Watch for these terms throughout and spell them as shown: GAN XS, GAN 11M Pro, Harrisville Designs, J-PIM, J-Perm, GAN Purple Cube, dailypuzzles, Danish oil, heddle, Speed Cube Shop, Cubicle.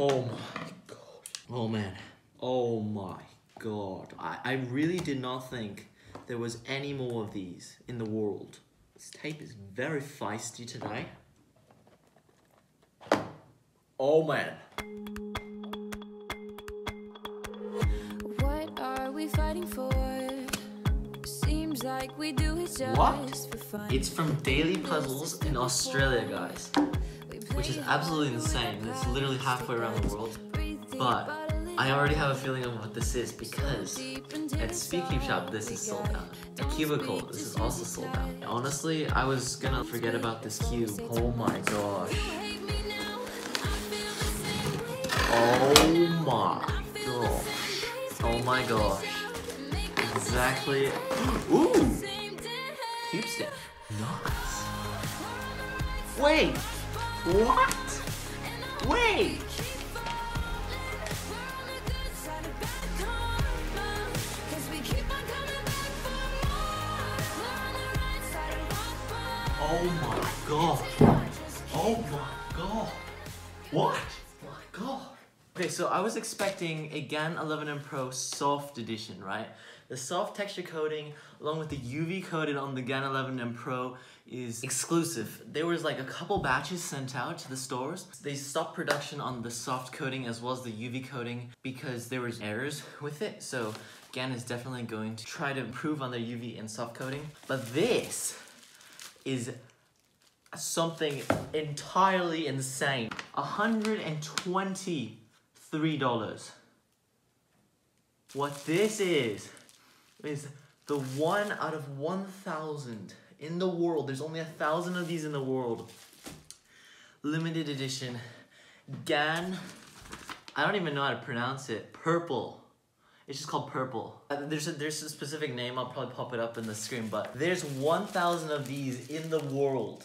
Oh my god. Oh man. Oh my god. I really did not think there was any more of these in the world. This tape is very feisty today. Oh man. What are we fighting for? Seems like we do each other. What? It's from Daily Puzzles in Australia, guys. Which is absolutely insane. It's literally halfway around the world. But I already have a feeling of what this is because at Speed Cube Shop, this is sold out. At Cubicle, this is also sold out. Honestly, I was gonna forget about this cube. Oh my gosh. Oh my gosh. Oh my gosh. Exactly. Ooh! Cube stick. Nice. Wait! What? Wait! Oh my god. Oh my god. What? My god. Okay, so I was expecting a GAN 11M Pro soft edition, right? The soft texture coating, along with the UV coated on the GAN 11M Pro, is exclusive. There was like a couple batches sent out to the stores. They stopped production on the soft coating as well as the UV coating because there was errors with it. So GAN is definitely going to try to improve on their UV and soft coating. But this is something entirely insane. $123. What this is the 1 out of 1,000 in the world. There's only 1,000 of these in the world. Limited edition GAN, I don't even know how to pronounce it, Purple. It's just called Purple. There's a specific name, I'll probably pop it up in the screen, but there's 1,000 of these in the world.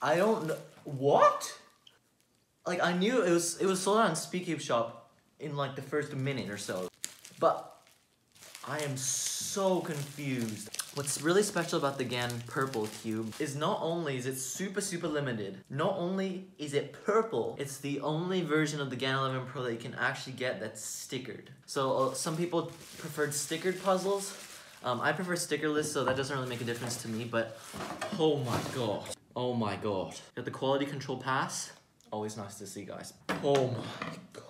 I don't know, what? Like I knew it was sold out on Speed Cube Shop in like the first minute or so, but I am so confused. What's really special about the GAN Purple Cube is not only is it super limited, not only is it purple, it's the only version of the GAN 11 Pro that you can actually get that's stickered. So some people preferred stickered puzzles. I prefer stickerless, so that doesn't really make a difference to me, but oh my god. Oh my god. Got the quality control pass. Always nice to see, guys. Oh my god.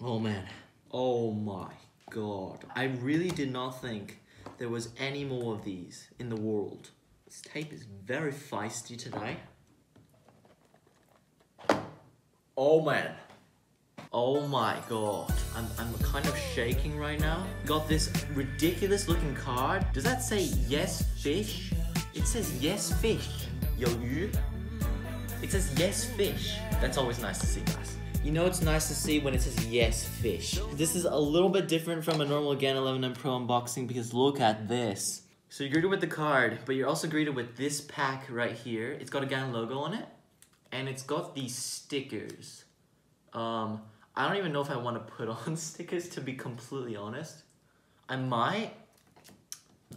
Oh man. Oh my god. I really did not think there was any more of these in the world. This tape is very feisty today. Oh man. Oh my god. I'm kind of shaking right now. Got this ridiculous looking card. Does that say yes fish? It says yes fish. Yo you. It says yes fish. That's always nice to see, guys. You know it's nice to see when it says yes fish. This is a little bit different from a normal GAN 11M Pro unboxing because look at this. So you're greeted with the card, but you're also greeted with this pack right here. It's got a GAN logo on it, and it's got these stickers. I don't even know if I want to put on stickers, to be completely honest. I might.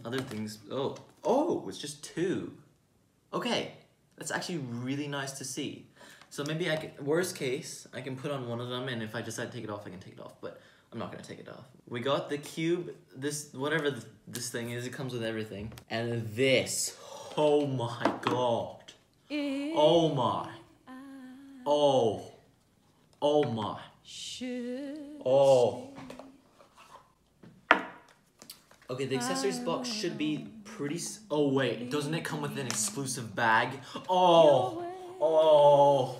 Other things, oh, it's just 2. Okay, that's actually really nice to see. So maybe I can, worst case, I can put on one of them, and if I decide to take it off, I can take it off, but I'm not gonna take it off. We got the cube, this, whatever this thing is, it comes with everything. And this, oh my god. Oh my. Oh. Oh my. Oh. Okay, the accessories box should be pretty, oh wait, doesn't it come with an exclusive bag? Oh. Oh,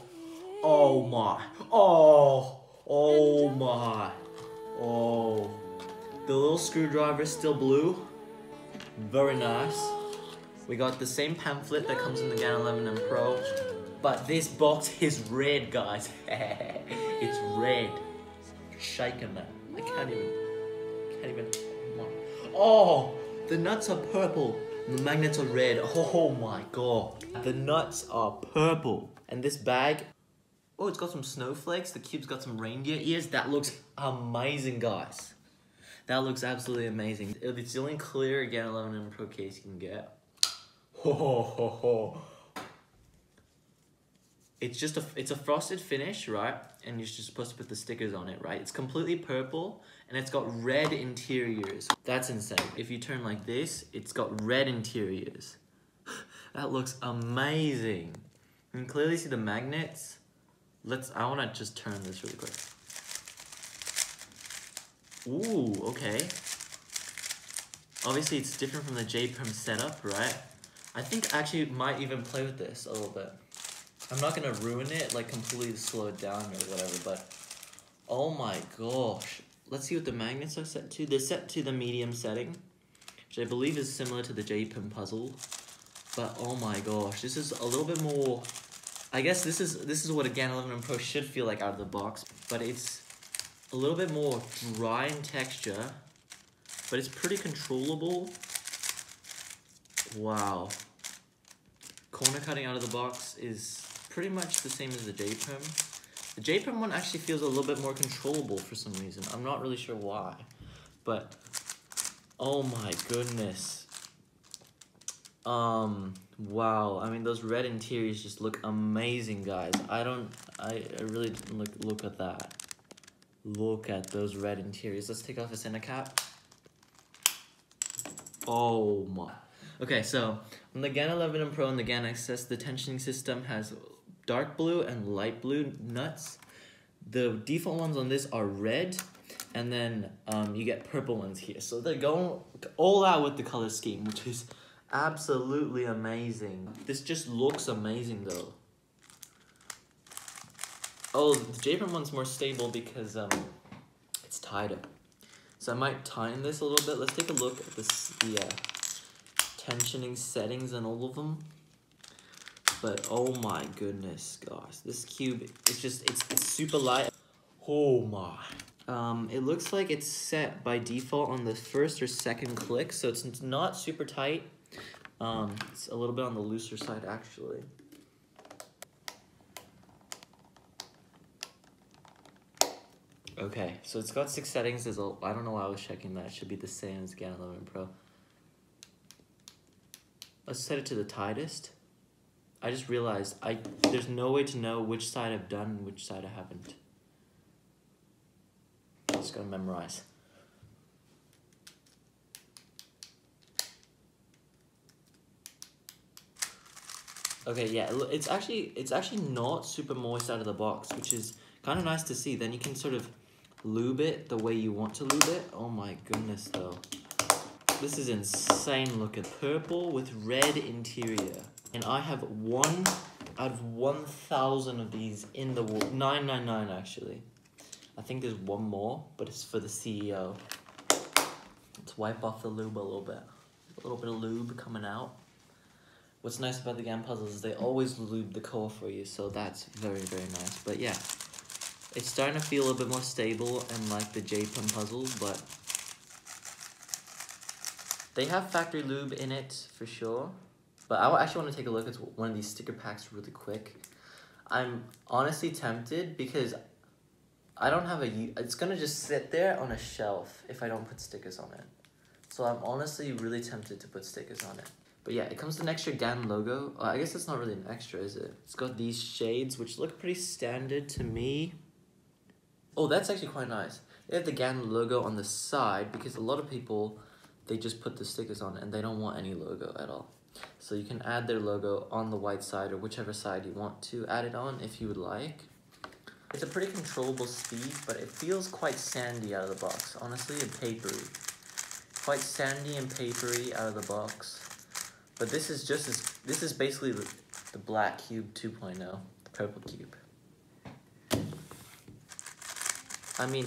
oh my, oh, oh my, oh. The little screwdriver is still blue, very nice. We got the same pamphlet that comes in the GAN 11M Pro, but this box is red, guys. It's red. Shaking that. I can't even, oh, the nuts are purple. The magnets are red. Oh my god. The nuts are purple. And this bag, oh, it's got some snowflakes. The cube's got some reindeer ears. That looks amazing, guys. That looks absolutely amazing. It's the only clear GAN 11M Pro case you can get. Ho ho ho ho. It's just a frosted finish, right? and you're just supposed to put the stickers on it, right? It's completely purple and it's got red interiors. That's insane. If you turn like this, it's got red interiors. That looks amazing. You can clearly see the magnets. I wanna just turn this really quick. Ooh, okay. Obviously it's different from the J-Perm setup, right? I think I actually might even play with this a little bit. I'm not gonna ruin it, like completely slow it down or whatever, but oh my gosh. Let's see what the magnets are set to. They're set to the medium setting, which I believe is similar to the J-Pim puzzle. But oh my gosh, this is a little bit more, I guess this is what a GAN 11M Pro should feel like out of the box, but it's a little bit more dry in texture, but it's pretty controllable. Wow. Corner cutting out of the box is pretty much the same as the J-Perm. The J-Perm one actually feels a little bit more controllable for some reason. I'm not really sure why, but oh my goodness. Wow, I mean those red interiors just look amazing, guys. I really didn't look at that. Look at those red interiors. Let's take off the center cap. Oh my. Okay, so on the GAN 11M Pro and the GAN XS, the tensioning system has dark blue and light blue nuts. The default ones on this are red, and then you get purple ones here. So they're going all out with the color scheme, which is absolutely amazing. This just looks amazing though. Oh, the J-Perm one's more stable because it's tighter. So I might tighten this a little bit. Let's take a look at this, the tensioning settings and all of them. But oh my goodness, gosh, this cube is just, it's super light. Oh my. It looks like it's set by default on the first or second click, so it's not super tight. It's a little bit on the looser side actually. Okay, so it's got 6 settings. I don't know why I was checking that. It should be the same as GAN 11M Pro. Let's set it to the tightest. I just realized there's no way to know which side I've done and which side I haven't. I just gotta memorize. Okay, yeah, it's actually not super moist out of the box, which is kind of nice to see. Then you can sort of lube it the way you want to lube it. Oh my goodness, though. This is insane looking. Purple with red interior. And I have one out of 1,000 of these in the wall. 999, actually. I think there's one more, but it's for the CEO. Let's wipe off the lube a little bit. A little bit of lube coming out. What's nice about the GAN puzzles is they always lube the core for you, so that's very, very nice. But yeah, it's starting to feel a little bit more stable and like the J-Perm puzzle, but they have factory lube in it for sure. But I actually want to take a look at one of these sticker packs really quick. I'm honestly tempted because I don't have a... It's going to just sit there on a shelf if I don't put stickers on it. So I'm honestly really tempted to put stickers on it. But yeah, it comes with an extra GAN logo. I guess it's not really an extra, is it? It's got these shades, which look pretty standard to me. Oh, that's actually quite nice. They have the GAN logo on the side because a lot of people, they just put the stickers on and they don't want any logo at all. So you can add their logo on the white side or whichever side you want to add it on if you would like. It's a pretty controllable speed, but it feels quite sandy out of the box, honestly, and papery. Quite sandy and papery out of the box. But this is just as, this is basically the black cube 2.0, the purple cube. I mean,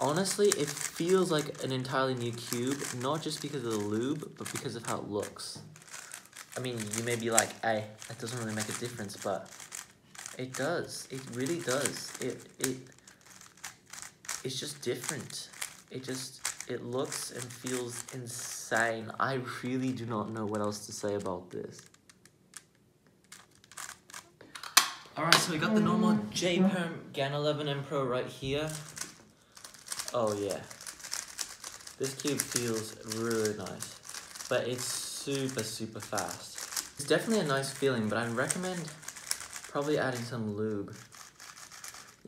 honestly, it feels like an entirely new cube, not just because of the lube, but because of how it looks. I mean, you may be like, hey, that doesn't really make a difference, but it does. It really does. It's just different. It looks and feels insane. I really do not know what else to say about this. Alright, so we got the normal J-Perm GAN 11M Pro right here. Oh yeah. This cube feels really nice. But it's super, super fast. It's definitely a nice feeling, but I recommend probably adding some lube.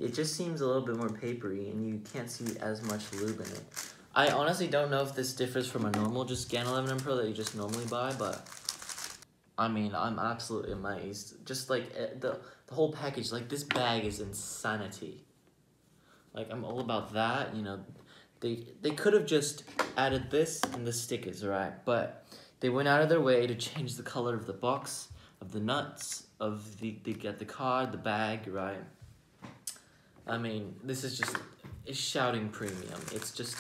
it just seems a little bit more papery, and you can't see as much lube in it. I honestly don't know if this differs from a normal just GAN 11M Pro that you just normally buy, but I mean, I'm absolutely amazed. Just like the whole package, like this bag is insanity. Like, I'm all about that, you know. They could have just added this and the stickers, right? But they went out of their way to change the color of the box, of the nuts, of the card, the bag, right? I mean, this is just, it's shouting premium. It's just,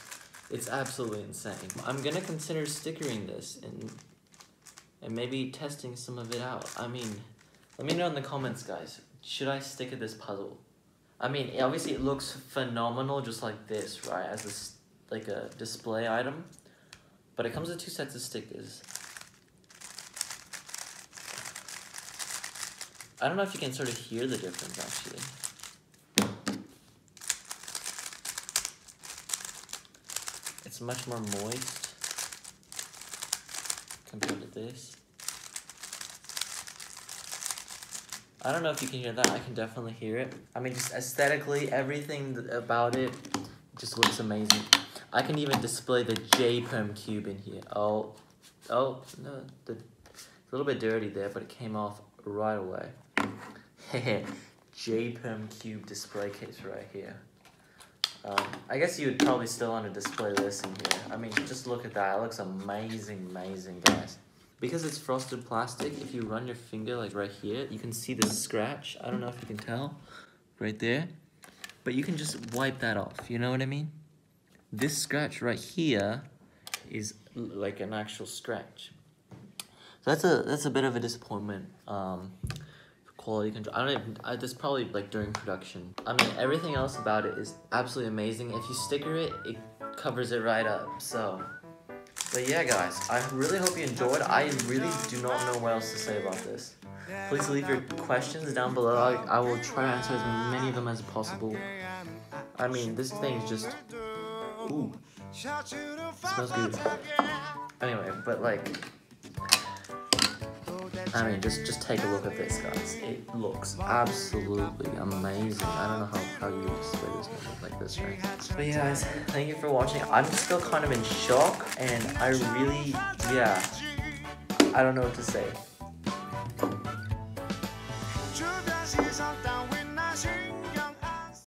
it's absolutely insane. I'm gonna consider stickering this and maybe testing some of it out. I mean, let me know in the comments, guys. Should I sticker this puzzle? I mean, obviously it looks phenomenal just like this, right? As like a display item. But it comes with 2 sets of stickers. I don't know if you can sort of hear the difference, actually. It's much more moist compared to this. I don't know if you can hear that. I can definitely hear it. I mean, just aesthetically, everything about it just looks amazing. I can even display the J-Perm cube in here. Oh, no, it's a little bit dirty there, but it came off right away. Hehe, J-Perm cube display case right here. I guess you would probably still want to display this in here. I mean, just look at that. It looks amazing, amazing, guys. Because it's frosted plastic, if you run your finger like right here, you can see the scratch. I don't know if you can tell, right there. But you can just wipe that off, you know what I mean? This scratch right here is like an actual scratch. So that's a bit of a disappointment. For quality control, that's probably like during production. I mean, everything else about it is absolutely amazing. If you sticker it, it covers it right up, so. But yeah, guys, I really hope you enjoyed. I really do not know what else to say about this. Please leave your questions down below. I will try to answer as many of them as possible. I mean, this thing is just... Ooh. It smells good. Anyway, but like... I mean, just take a look at this, guys. It looks absolutely amazing. I don't know how you would display this like this, right? But yeah, guys, thank you for watching. I'm still kind of in shock, and I really, yeah, I don't know what to say.